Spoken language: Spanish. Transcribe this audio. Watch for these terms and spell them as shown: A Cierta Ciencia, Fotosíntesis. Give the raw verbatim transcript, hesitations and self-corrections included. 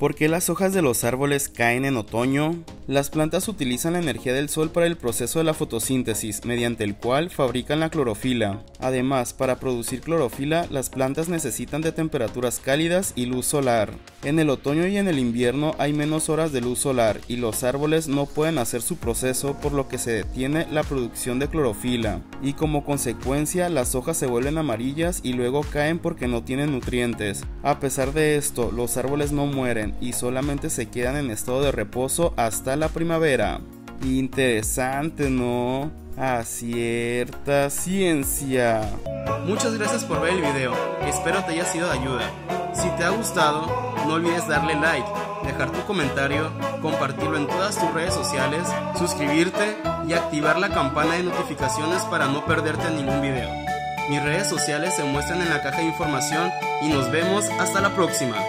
porque las hojas de los árboles caen en otoño, las plantas utilizan la energía del sol para el proceso de la fotosíntesis, mediante el cual fabrican la clorofila. Además, para producir clorofila, las plantas necesitan de temperaturas cálidas y luz solar. En el otoño y en el invierno hay menos horas de luz solar y los árboles no pueden hacer su proceso, por lo que se detiene la producción de clorofila, y como consecuencia las hojas se vuelven amarillas y luego caen porque no tienen nutrientes. A pesar de esto, los árboles no mueren y solamente se quedan en estado de reposo hasta la primavera. Interesante, ¿no? A cierta ciencia. Muchas gracias por ver el video, espero te haya sido de ayuda. Si te ha gustado, no olvides darle like, dejar tu comentario, compartirlo en todas tus redes sociales, suscribirte y activar la campana de notificaciones para no perderte ningún video. Mis redes sociales se muestran en la caja de información y nos vemos hasta la próxima.